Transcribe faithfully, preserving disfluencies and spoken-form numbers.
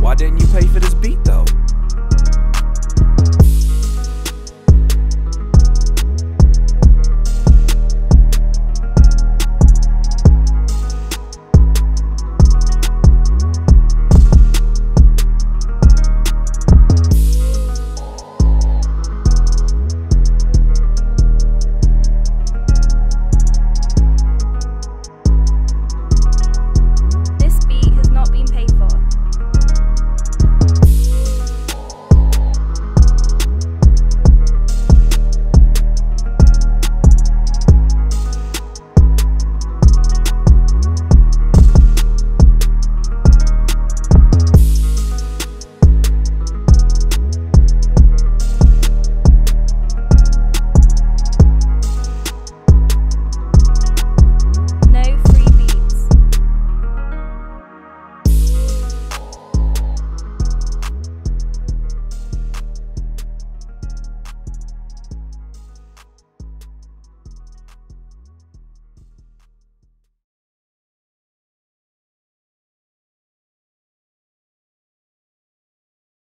Why didn't you pay for this?